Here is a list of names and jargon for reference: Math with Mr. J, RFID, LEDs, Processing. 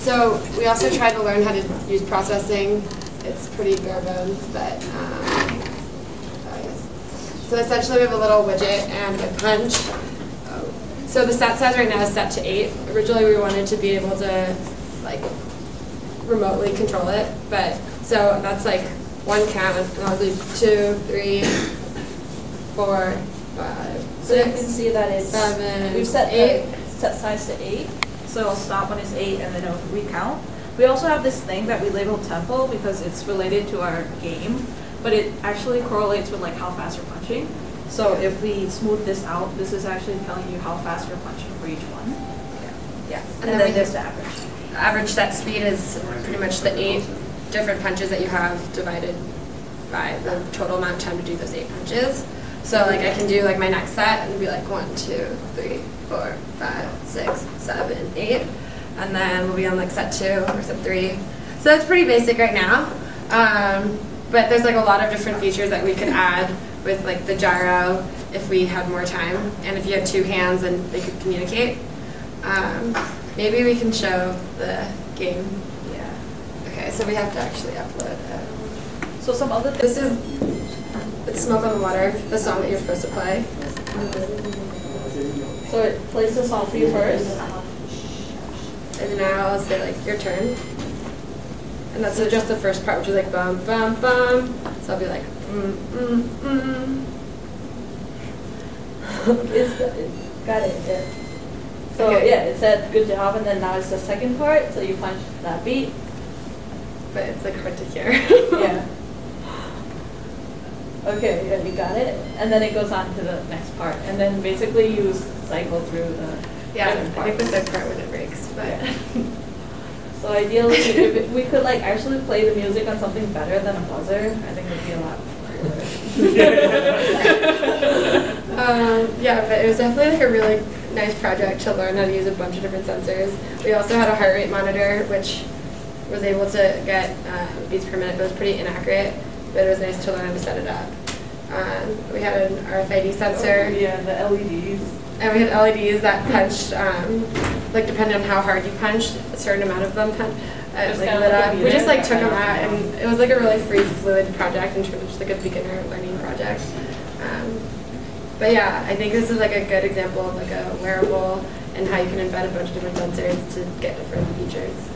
So we also tried to learn how to use processing. It's pretty bare bones, but I guess. So essentially we have a little widget and a punch. So the stat size right now is set to 8. Originally we wanted to be able to like remotely control it, but so that's like one count, and I'll do 2, 3, 4, 5. So you can see that it's 7. We've set 8. Set size to 8. So it'll stop when it's 8 and then it'll recount. We also have this thing that we label tempo because it's related to our game, but it actually correlates with like how fast you're punching. So if we smooth this out, this is actually telling you how fast you're punching for each one. Yeah. And then there's the average. Average set speed is pretty much the 8 different punches that you have divided by the total amount of time to do those 8 punches. So like I can do like my next set and be like 1, 2, 3, 4, 5, 6, 7, 8, and then we'll be on like set 2 or set 3. So that's pretty basic right now, but there's like a lot of different features that we could add with like the gyro if we had more time, and if you had 2 hands and they could communicate. Maybe we can show the game. Yeah. Okay, so we have to actually upload it. So some other things. This is It's Smoke on the Water, the song that you're supposed to play. So it plays the song for you first. And now I'll say like your turn. And that's just the first part, which is like bum bum bum. So I'll be like Got it. Yeah. So okay. Yeah, it said good job, and then now it's the second part. So you punch that beat, but it's like hard to hear. Yeah. Okay, yeah, you got it, and then it goes on to the next part, and then basically you cycle through the. Yeah, I think the third part when it breaks, but. Yeah. So ideally, if we could like actually play the music on something better than a buzzer, I think it'd be a lot. Yeah, but it was definitely like a really nice project to learn how to use a bunch of different sensors. We also had a heart rate monitor, which was able to get beats per minute, but it was pretty inaccurate. But it was nice to learn how to set it up. We had an RFID sensor. Oh, yeah, the LEDs. And we had LEDs that punched, like depending on how hard you punched, a certain amount of them punched. We just like took them out, and it was like a really free, fluid project in terms of like a beginner learning project. But yeah, I think this is like a good example of like a wearable and how you can embed a bunch of different sensors to get different features.